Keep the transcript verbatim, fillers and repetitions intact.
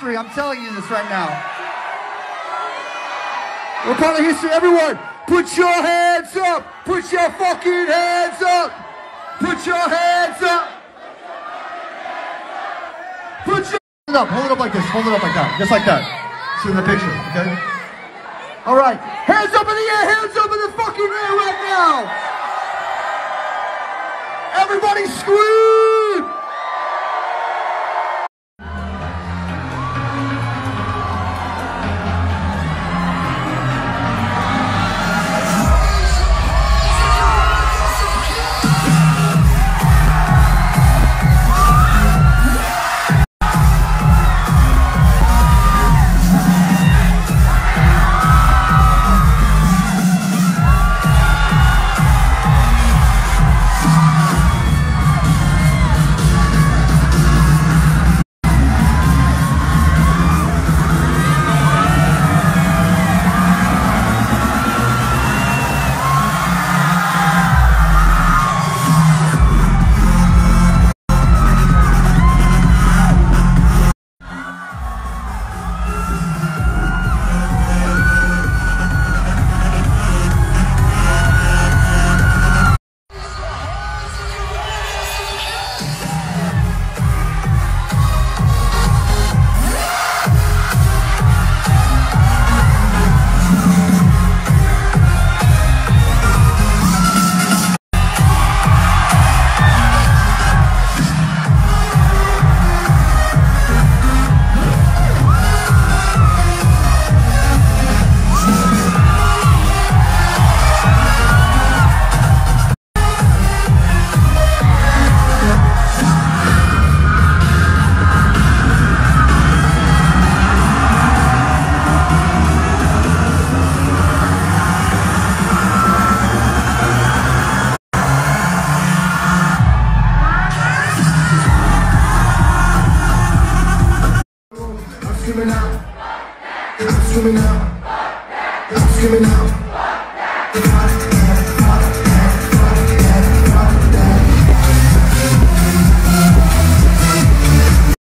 history. I'm telling you this right now. We're part of history. Everyone, put your hands up. Put your fucking hands up. Put your hands up. Put your hands up. Hold it up like this. Hold it up like that. Just like that. See in the picture, okay? All right. Hands up in the air. Hands up in the fucking air right now. Everybody scream. I'm screaming out. I'm screaming out.